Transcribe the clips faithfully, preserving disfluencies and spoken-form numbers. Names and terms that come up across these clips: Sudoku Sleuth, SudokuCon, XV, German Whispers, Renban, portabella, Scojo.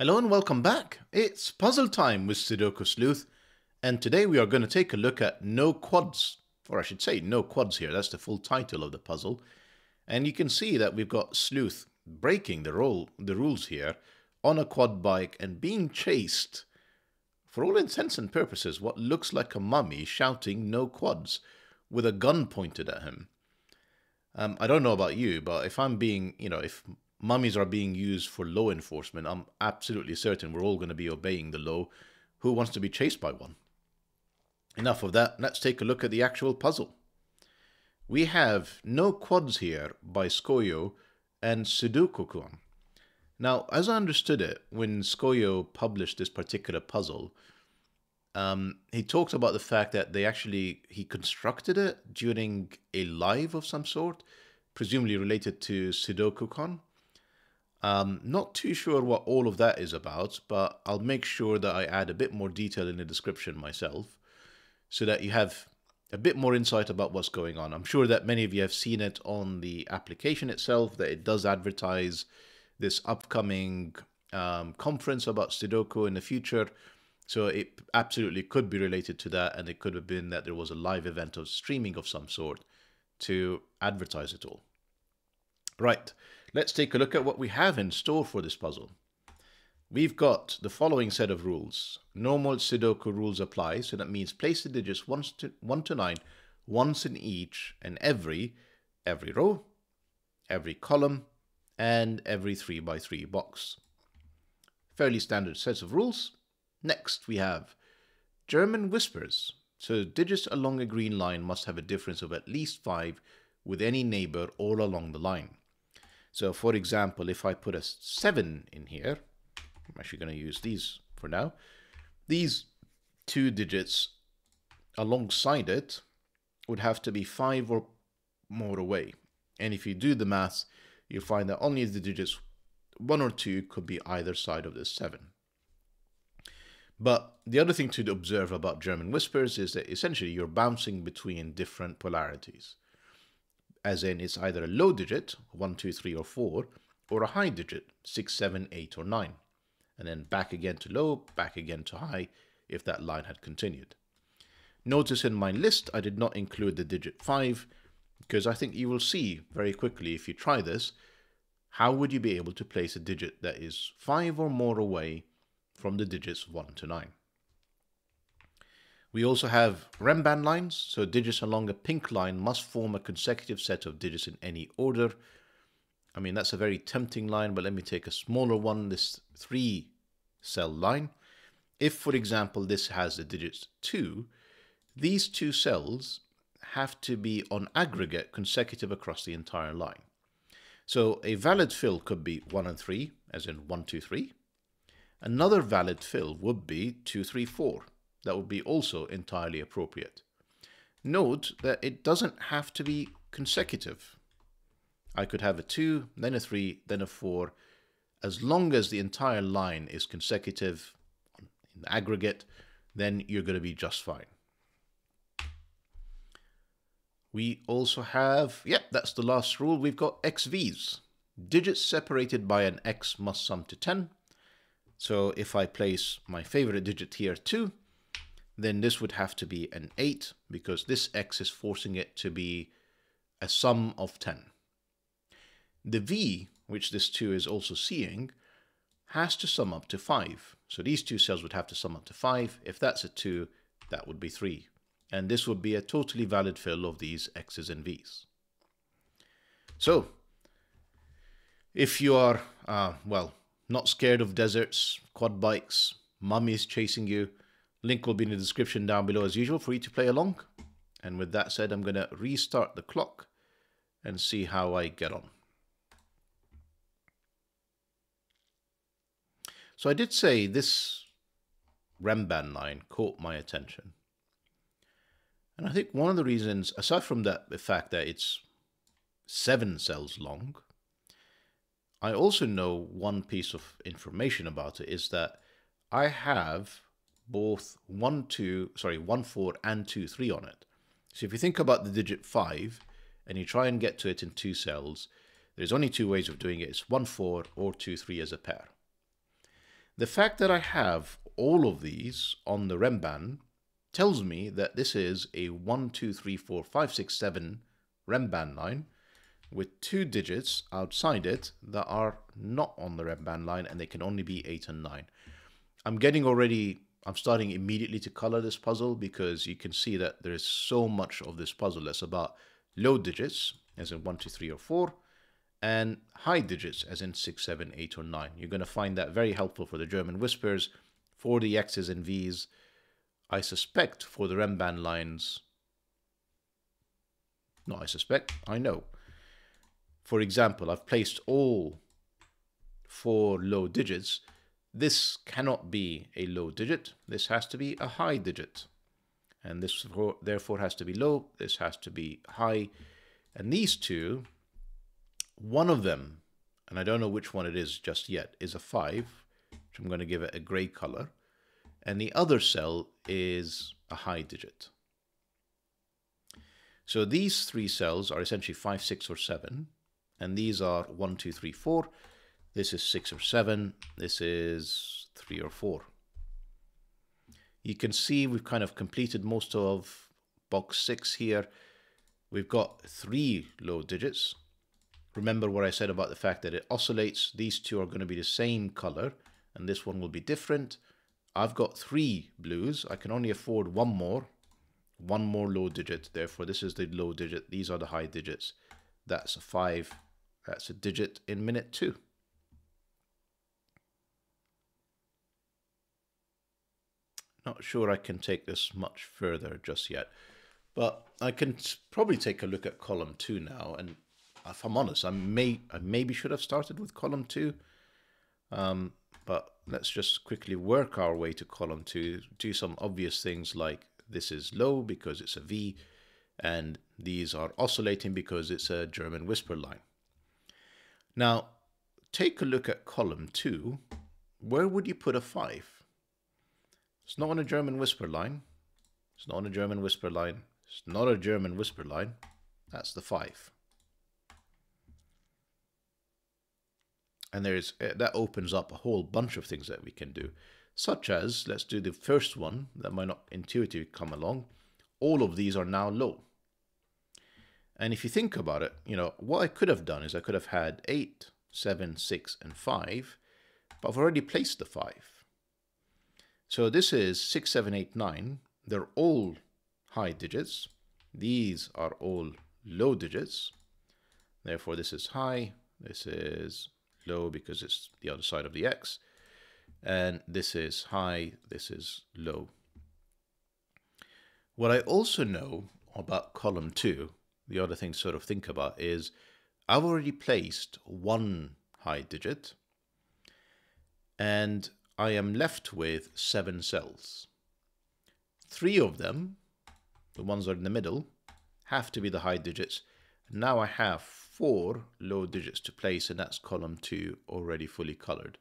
Hello and welcome back. It's puzzle time with Sudoku Sleuth, and today we are going to take a look at No Quads, or I should say No Quads here, that's the full title of the puzzle. And you can see that we've got Sleuth breaking the, role, the rules here on a quad bike and being chased, for all intents and purposes, what looks like a mummy shouting No Quads with a gun pointed at him. Um, I don't know about you, but if I'm being, you know, if... mummies are being used for law enforcement, I'm absolutely certain we're all going to be obeying the law. Who wants to be chased by one? Enough of that, let's take a look at the actual puzzle. We have No Quads here by Scojo and SudokuCon. Now, as I understood it, when Scojo published this particular puzzle, um, he talked about the fact that they actually, he constructed it during a live of some sort, presumably related to SudokuCon. Um, not too sure what all of that is about, but I'll make sure that I add a bit more detail in the description myself so that you have a bit more insight about what's going on. I'm sure that many of you have seen it on the application itself, that it does advertise this upcoming um, conference about Sudoku in the future. So it absolutely could be related to that, and it could have been that there was a live event of streaming of some sort to advertise it all. Right. Let's take a look at what we have in store for this puzzle. We've got the following set of rules. Normal Sudoku rules apply, so that means place the digits one to, one to nine, once in each and every, every row, every column, and every three by three box. Fairly standard sets of rules. Next we have German Whispers. So digits along a green line must have a difference of at least five with any neighbor all along the line. So for example, if I put a seven in here, I'm actually going to use these for now. These two digits alongside it would have to be five or more away. And if you do the math, you'll find that only the digits one or two could be either side of this seven. But the other thing to observe about German Whispers is that essentially you're bouncing between different polarities. As in, it's either a low digit, one, two, three, or four, or a high digit, six, seven, eight, or nine. And then back again to low, back again to high, if that line had continued. Notice in my list, I did not include the digit five, because I think you will see very quickly, if you try this, how would you be able to place a digit that is five or more away from the digits one to nine. We also have Renban lines, so digits along a pink line must form a consecutive set of digits in any order. I mean, that's a very tempting line, but let me take a smaller one, this three cell line. If, for example, this has the digits two, these two cells have to be on aggregate consecutive across the entire line. So a valid fill could be one and three, as in one, two, three. Another valid fill would be two, three, four. That would be also entirely appropriate. Note that it doesn't have to be consecutive. I could have a two, then a three, then a four, as long as the entire line is consecutive in the aggregate, then you're going to be just fine. We also have, yep, yeah, that's the last rule. We've got X Vs. Digits separated by an X must sum to ten. So if I place my favorite digit here, two, then this would have to be an eight, because this X is forcing it to be a sum of ten. The V, which this two is also seeing, has to sum up to five. So these two cells would have to sum up to five. If that's a two, that would be three. And this would be a totally valid fill of these X's and V's. So, if you are, uh, well, not scared of deserts, quad bikes, mummies chasing you, link will be in the description down below as usual for you to play along. And with that said, I'm going to restart the clock and see how I get on. So I did say this Renban line caught my attention. And I think one of the reasons, aside from that, the fact that it's seven cells long, I also know one piece of information about it is that I have both one two sorry one four and two three on it. So if you think about the digit five and you try and get to it in two cells, there's only two ways of doing it. It's one four or two three as a pair. The fact that I have all of these on the Renban tells me that this is a one, two, three, four, five, six, seven Renban line with two digits outside it that are not on the Renban line, and they can only be eight and nine. I'm getting already, I'm starting immediately to color this puzzle, because you can see that there is so much of this puzzle that's about low digits, as in one, two, three, or four, and high digits, as in six, seven, eight, or nine. You're going to find that very helpful for the German Whispers, for the X's and V's, I suspect for the Renban lines. No, I suspect, I know. For example, I've placed all four low digits. This cannot be a low digit. This has to be a high digit. And this therefore has to be low. This has to be high. And these two, one of them, and I don't know which one it is just yet, is a five, which I'm going to give it a gray color. And the other cell is a high digit. So these three cells are essentially five, six, or seven. And these are one, two, three, four. This is six or seven. This is three or four. You can see we've kind of completed most of box six here. We've got three low digits. Remember what I said about the fact that it oscillates. These two are going to be the same color, and this one will be different. I've got three blues. I can only afford one more. One more low digit. Therefore, this is the low digit. These are the high digits. That's a five. That's a digit in minute two. Not sure I can take this much further just yet, but I can probably take a look at column two now. And if I'm honest, I may I maybe should have started with column two, um, but let's just quickly work our way to column two. Do some obvious things like this is low because it's a V, and these are oscillating because it's a German whisper line. Now, take a look at column two. Where would you put a five? It's not on a German whisper line. It's not on a German whisper line. It's not a German whisper line. That's the five. And there is, that opens up a whole bunch of things that we can do, such as, let's do the first one that might not intuitively come along. All of these are now low. And if you think about it, you know, what I could have done is I could have had eight, seven, six, and five, but I've already placed the five. So this is six, seven, eight, nine. They're all high digits. These are all low digits. Therefore, this is high. This is low because it's the other side of the X. And this is high. This is low. What I also know about column two, the other thing to sort of think about, is I've already placed one high digit. And I am left with seven cells. Three of them, the ones that are in the middle, have to be the high digits. Now I have four low digits to place, and that's column two already fully colored.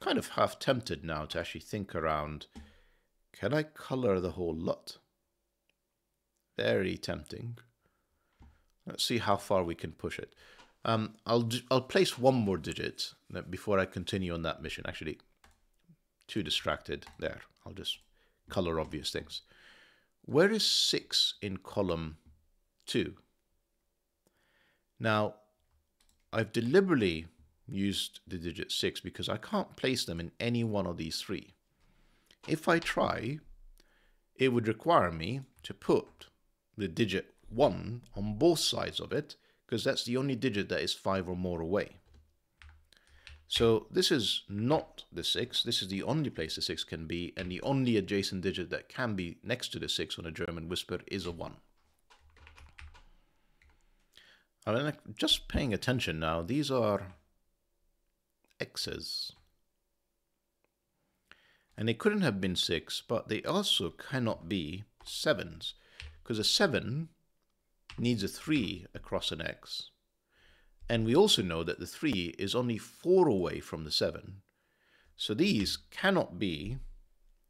Kind of half tempted now to actually think around, can I color the whole lot? Very tempting. Let's see how far we can push it. Um, I'll, I'll place one more digit before I continue on that mission. Actually, too distracted there. I'll just color obvious things. Where is six in column two? Now, I've deliberately used the digit six because I can't place them in any one of these three. If I try, it would require me to put the digit one on both sides of it, because that's the only digit that is five or more away. So this is not the six. This is the only place the six can be, and the only adjacent digit that can be next to the six on a German whisper is a one. I mean, just paying attention now, these are X's. And they couldn't have been six, but they also cannot be sevens, because a seven needs a three across an X. And we also know that the three is only four away from the seven. So these cannot be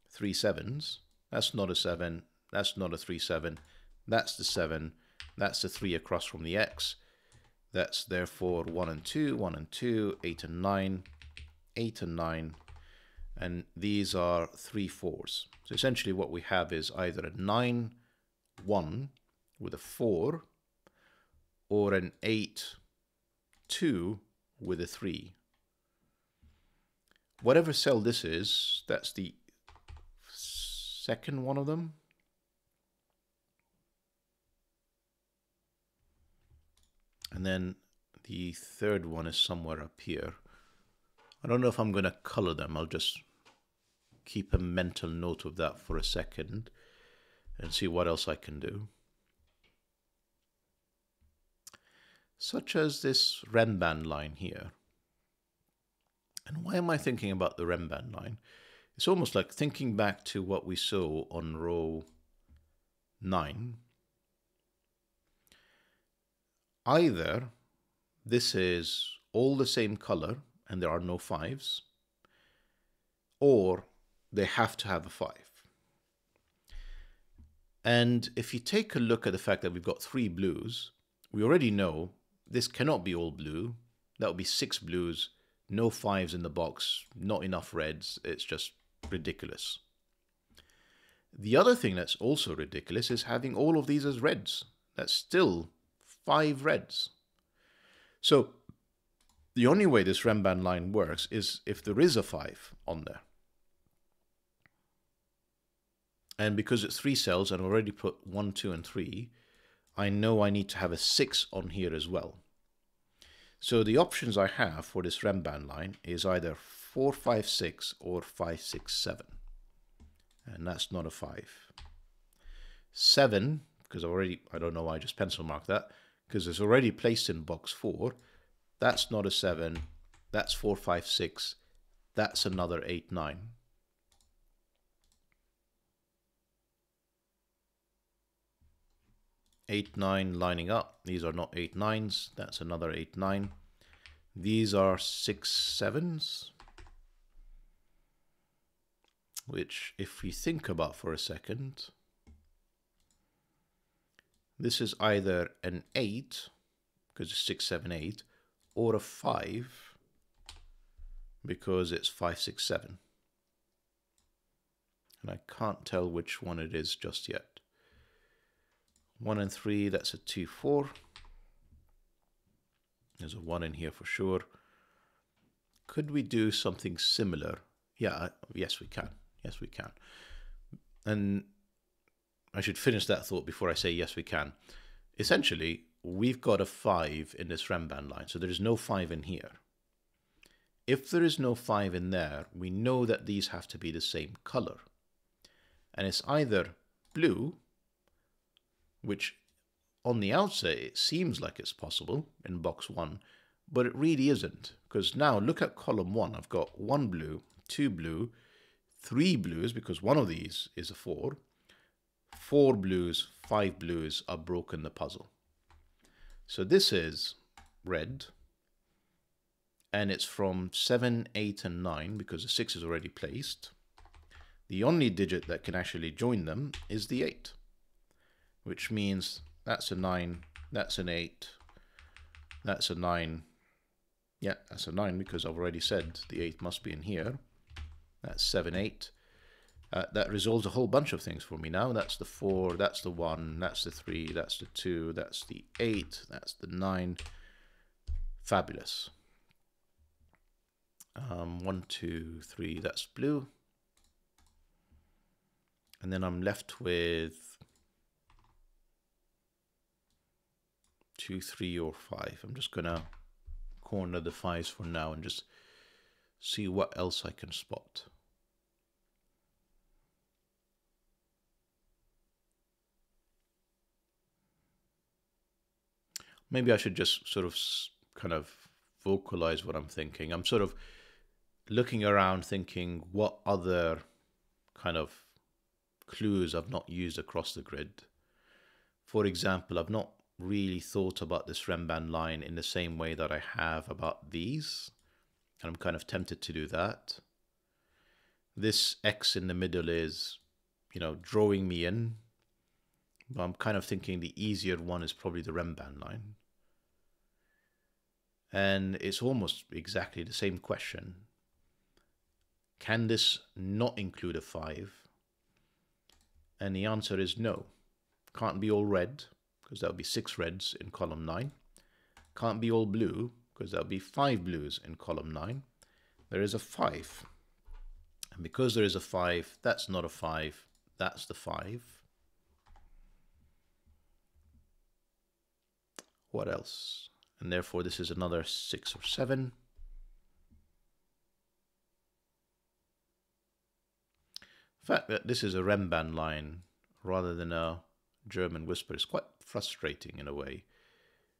three sevens. That's not a seven. That's not a three seven. That's the seven. That's the three across from the X. That's therefore one and two, one and two, eight and nine, eight and nine. and these are three fours. So essentially what we have is either a nine, one with a four, or an eight, two with a three. Whatever cell this is, that's the second one of them. And then the third one is somewhere up here. I don't know if I'm going to color them. I'll just keep a mental note of that for a second and see what else I can do. Such as this Renban line here. And why am I thinking about the Renban line? It's almost like thinking back to what we saw on row nine. Either this is all the same color and there are no fives, or they have to have a five. And if you take a look at the fact that we've got three blues, we already know this cannot be all blue. That would be six blues, no fives in the box, not enough reds. It's just ridiculous. The other thing that's also ridiculous is having all of these as reds. That's still five reds. So the only way this Renban line works is if there is a five on there. And because it's three cells and I've already put one, two, and three, I know I need to have a six on here as well. So the options I have for this Renban line is either four, five, six or five, six, seven. And that's not a five. seven, because I already, I don't know why I just pencil marked that, because it's already placed in box four. That's not a seven. That's four, five, six. That's another eight, nine. eight, nine lining up. These are not eight nines. That's another eight, nine. These are six sevens, which if we think about for a second, this is either an eight, because it's six, seven, eight, or a five, because it's five, six, seven. And I can't tell which one it is just yet. One and three, that's a two, four. There's a one in here for sure. Could we do something similar? Yeah, yes, we can. Yes, we can. And I should finish that thought before I say yes, we can. Essentially, we've got a five in this Renban line, so there is no five in here. If there is no five in there, we know that these have to be the same color. And it's either blue, which on the outset, it seems like it's possible in box one, but it really isn't. Because now look at column one, I've got one blue, two blue, three blues, because one of these is a four, four blues, five blues are broken the puzzle. So this is red, and it's from seven, eight, and nine, because the six is already placed. The only digit that can actually join them is the eight. Which means that's a nine, that's an eight, that's a nine. Yeah, that's a nine because I've already said the eight must be in here. That's seven, eight. Uh, that resolves a whole bunch of things for me now. That's the four, that's the one, that's the three, that's the two, that's the eight, that's the nine. Fabulous. Um, one, two, three, that's blue. And then I'm left with two, three, or five. I'm just gonna corner the fives for now and just see what else I can spot. Maybe I should just sort of kind of vocalize what I'm thinking. I'm sort of looking around thinking what other kind of clues I've not used across the grid. For example, I've not really thought about this Renban line in the same way that I have about these, and I'm kind of tempted to do that. This X in the middle is, you know, drawing me in, but I'm kind of thinking the easier one is probably the Renban line. And it's almost exactly the same question. Can this not include a five? And the answer is no. Can't be all red, because there'll be six reds in column nine. Can't be all blue, because there'll be five blues in column nine. There is a five. And because there is a five, that's not a five, that's the five. What else? And therefore this is another six or seven. The fact that this is a Renban line rather than a German Whisper is quite frustrating in a way,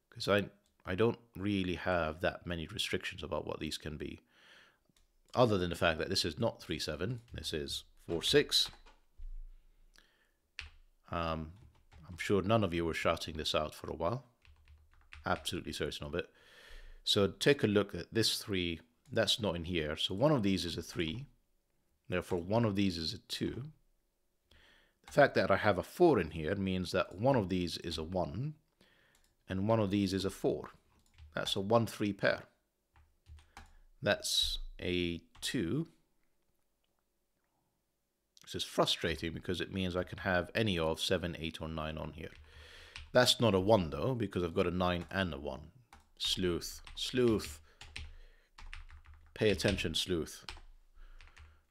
because I, I don't really have that many restrictions about what these can be, other than the fact that this is not three seven, this is four six. Um, I'm sure none of you were shouting this out for a while, absolutely certain of it. So take a look at this three, that's not in here, so one of these is a three. Therefore, one of these is a two. The fact that I have a four in here means that one of these is a one, and one of these is a four. That's a one three pair. That's a two. This is frustrating because it means I can have any of seven, eight, or nine on here. That's not a one, though, because I've got a nine and a one. Sleuth. Sleuth. Pay attention, sleuth.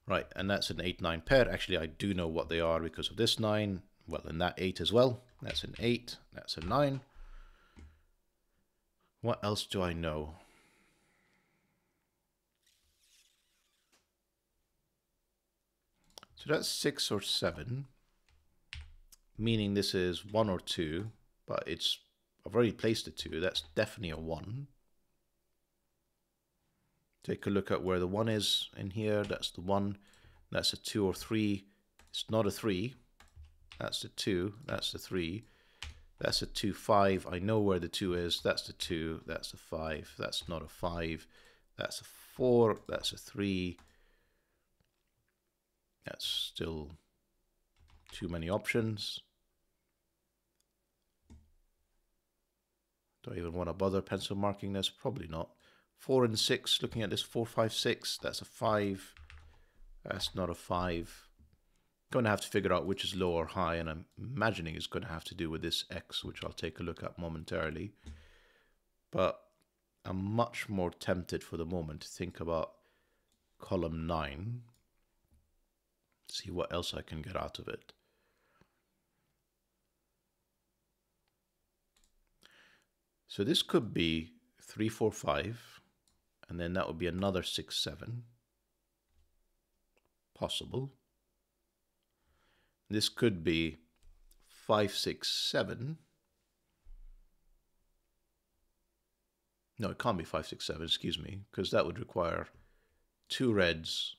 Right, and that's an eight nine pair. Actually, I do know what they are because of this nine. Well, and that eight as well. That's an eight. That's a nine. What else do I know? So that's six or seven, meaning this is one or two, but it's, I've already placed a two. That's definitely a one. Take a look at where the one is in here. That's the one. That's a two or three. It's not a three. That's the two. That's the three. That's a two five. I know where the two is. That's the two. That's a five. That's not a five. That's a four. That's a three. That's still too many options. Don't even want to bother pencil marking this. Probably not. Four and six, looking at this, four, five, six, that's a five. That's not a five. Going to have to figure out which is low or high, and I'm imagining it's going to have to do with this X, which I'll take a look at momentarily. But I'm much more tempted for the moment to think about column nine. See what else I can get out of it. So this could be three, four, five. And then that would be another six seven. Possible. This could be five six seven. No, it can't be five six seven, excuse me, because that would require two reds.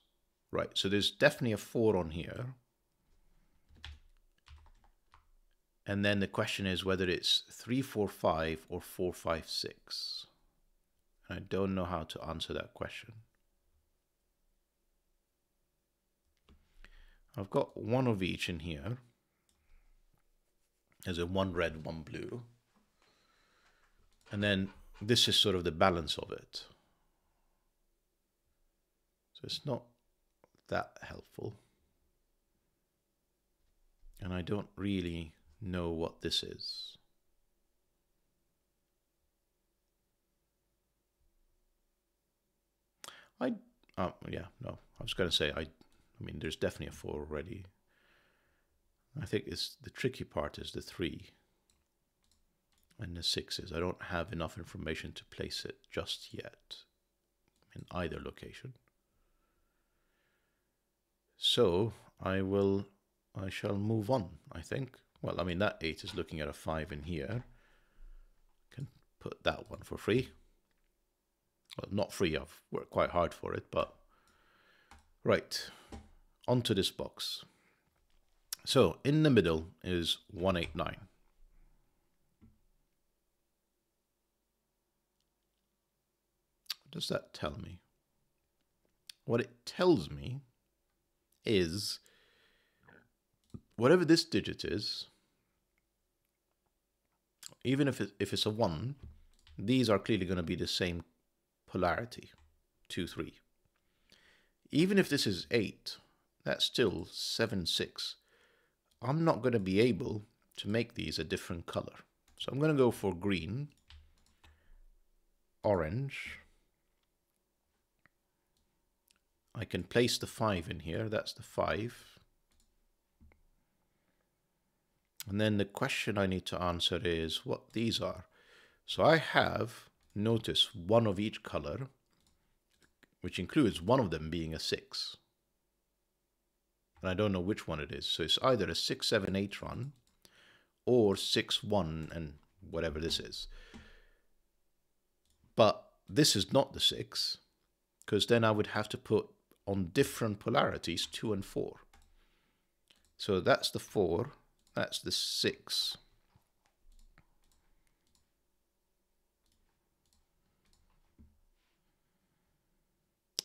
Right, so there's definitely a four on here. And then the question is whether it's three four five or four five six. I don't know how to answer that question. I've got one of each in here. There's a one red, one blue. And then this is sort of the balance of it. So it's not that helpful. And I don't really know what this is. I, uh, yeah, no, I was going to say, I I mean, there's definitely a four already. I think it's the tricky part is the three and the sixes. I don't have enough information to place it just yet in either location. So I will, I shall move on, I think. Well, I mean, that eight is looking at a five in here. Can put that one for free. Well, not free, I've worked quite hard for it, but right, onto this box. So in the middle is one eight nine. What does that tell me? What it tells me is whatever this digit is, even if it, if it's a one, these are clearly going to be the same polarity, two, three. Even if this is eight, that's still seven, six. I'm not going to be able to make these a different color. So I'm going to go for green, orange. I can place the five in here. That's the five. And then the question I need to answer is what these are. So I have, notice, one of each color, which includes one of them being a six. And I don't know which one it is. So it's either a six, seven, eight run or six, one and whatever this is. But this is not the six, because then I would have to put on different polarities two and four. So that's the four, that's the six.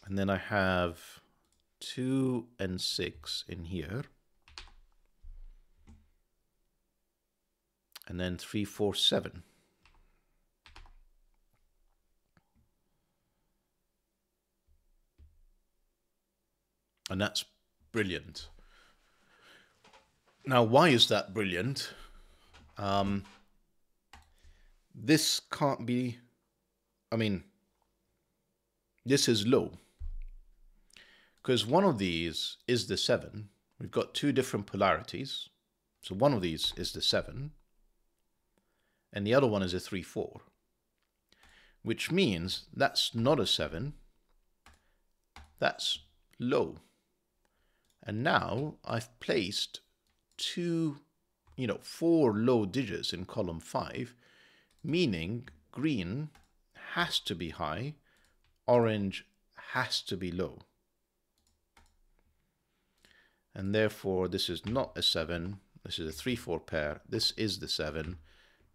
And then I have two and six in here. And then three, four, seven. And that's brilliant. Now, why is that brilliant? Um, this can't be, I mean, this is low. Because one of these is the seven. We've got two different polarities. So one of these is the seven. And the other one is a three, four. Which means that's not a seven. That's low. And now I've placed two, you know, four low digits in column five. Meaning green has to be high. Orange has to be low. And therefore, this is not a seven, this is a three, four pair, this is the seven,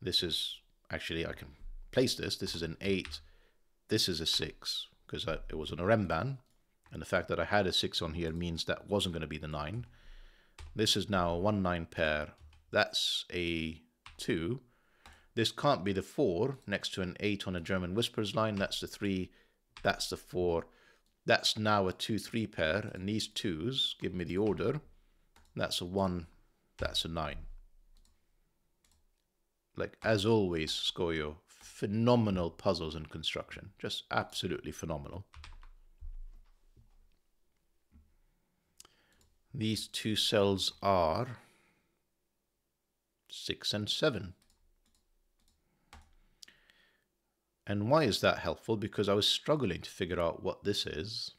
this is, actually I can place this, this is an eight, this is a six, because it was on a Renban, and the fact that I had a six on here means that wasn't going to be the nine. This is now a one, nine pair, that's a two, this can't be the four, next to an eight on a German Whispers line, that's the three, that's the four. That's now a two, three pair, and these twos give me the order. That's a one, that's a nine. Like, as always, Scojo, phenomenal puzzles and construction. Just absolutely phenomenal. These two cells are six and seven. And why is that helpful? Because I was struggling to figure out what this is.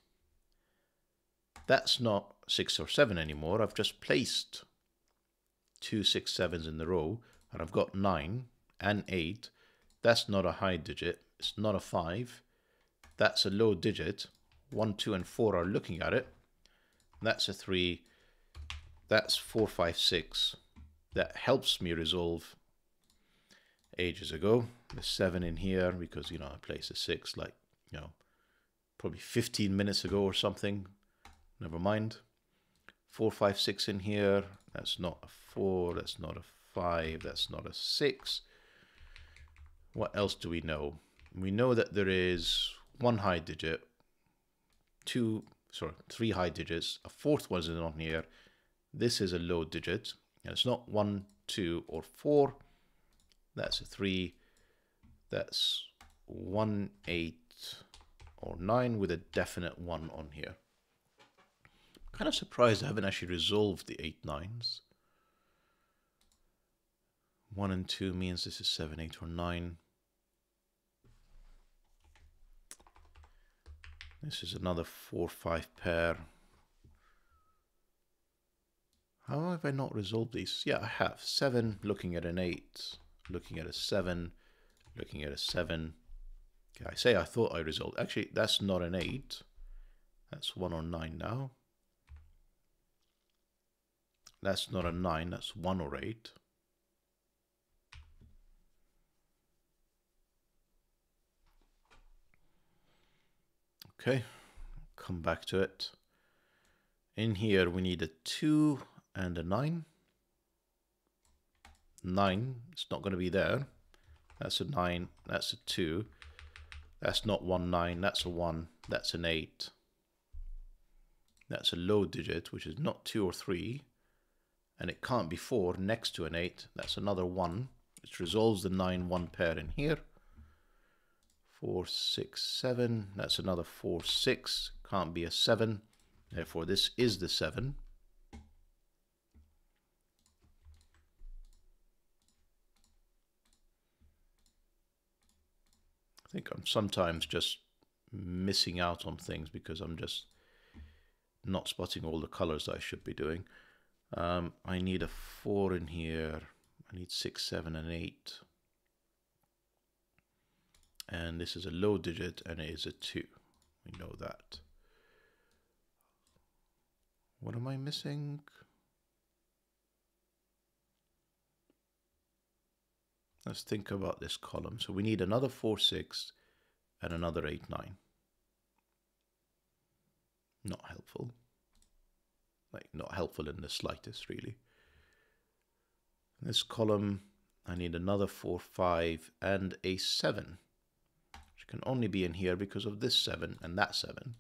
That's not six or seven anymore. I've just placed two six sevens in the row, and I've got nine and eight. That's not a high digit. It's not a five. That's a low digit. One, two, and four are looking at it. That's a three. That's four, five, six. That helps me resolve ages ago. The seven in here, because, you know, I placed a six like, you know, probably fifteen minutes ago or something. Never mind. Four, five, six in here. That's not a four. That's not a five. That's not a six. What else do we know? We know that there is one high digit, two, sorry, three high digits. A fourth one is not here. This is a low digit. And it's not one, two, or four. That's a three. That's one, eight, or nine with a definite one on here. I'm kind of surprised I haven't actually resolved the eight nines. One and two means this is seven, eight, or nine. This is another four, five pair. How have I not resolved these? Yeah, I have. Seven, looking at an eight, looking at a seven. Looking at a seven. Okay, I say I thought I resolved. Actually, that's not an eight. That's one or nine now. That's not a nine. That's one or eight. Okay, come back to it. In here, we need a two and a nine. Nine. It's not going to be there. That's a nine, that's a two, that's not one nine, that's a one, that's an eight. That's a low digit, which is not two or three, and it can't be four next to an eight. That's another one, which resolves the nine one pair in here. Four, six, seven. That's another four, six. Can't be a seven. Therefore, this is the seven. I think I'm sometimes just missing out on things because I'm just not spotting all the colors I should be doing. Um, I need a four in here. I need six, seven, and eight. And this is a low digit, and it is a two. We know that. What am I missing? Let's think about this column. So we need another four, six, and another eight, nine. Not helpful. Like, not helpful in the slightest, really. This column, I need another four, five, and a seven, which can only be in here because of this seven and that seven.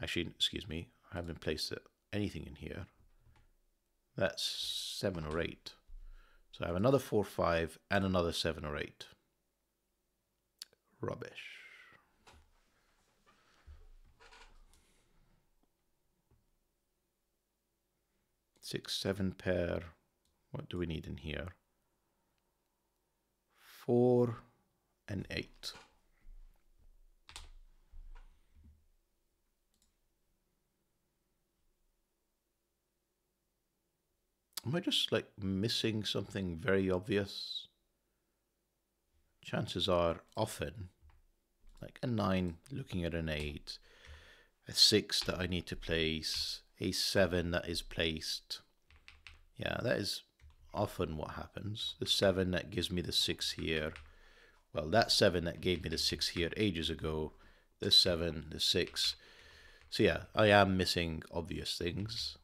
Actually, excuse me, I haven't placed anything in here. That's seven or eight. So I have another four, five, and another seven or eight. Rubbish. Six, seven pair. What do we need in here? Four and eight. Am I just like missing something very obvious? Chances are often, like a nine looking at an eight, a six that I need to place, a seven that is placed. Yeah, that is often what happens. The seven that gives me the six here. Well, that seven that gave me the six here ages ago. The seven, the six. So yeah, I am missing obvious things.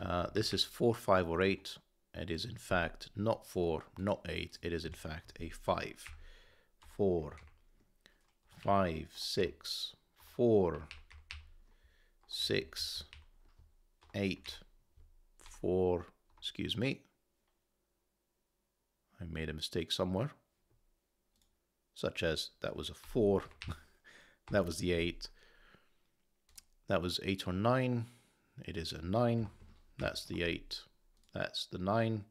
Uh, this is four, five, or eight. It is in fact not four, not eight. It is in fact a five. Four, five, six, four, six, eight, four, excuse me. I made a mistake somewhere, such as that was a four, that was the eight, that was eight or nine, it is a nine, that's the eight, that's the nine,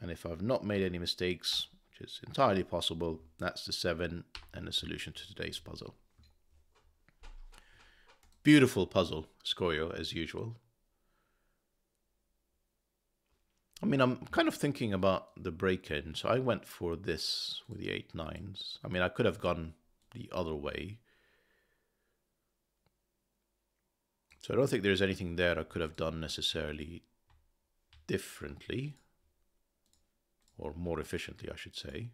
and if I've not made any mistakes, which is entirely possible, that's the seven and the solution to today's puzzle. Beautiful puzzle, Scojo, as usual. I mean, I'm kind of thinking about the break-in, so I went for this with the eight nines. I mean, I could have gone the other way. So I don't think there's anything there I could have done necessarily differently, or more efficiently, I should say.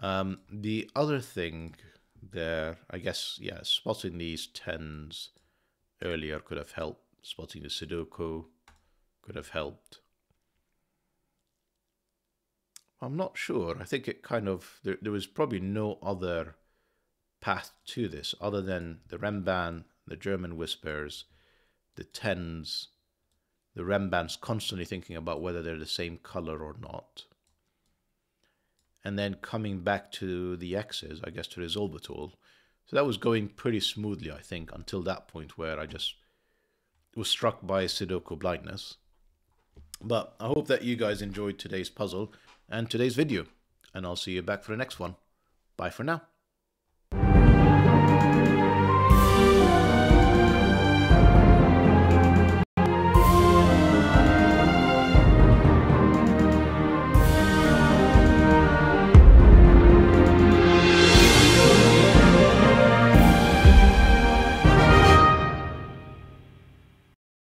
Um, the other thing there, I guess, yeah, spotting these tens earlier could have helped. Spotting the Sudoku could have helped. I'm not sure. I think it kind of, there, there was probably no other path to this other than the Renban, the German Whispers, the tens, the Renban's constantly thinking about whether they're the same color or not. And then coming back to the X's, I guess, to resolve it all. So that was going pretty smoothly, I think, until that point where I just was struck by Sudoku blindness. But I hope that you guys enjoyed today's puzzle and today's video, and I'll see you back for the next one. Bye for now.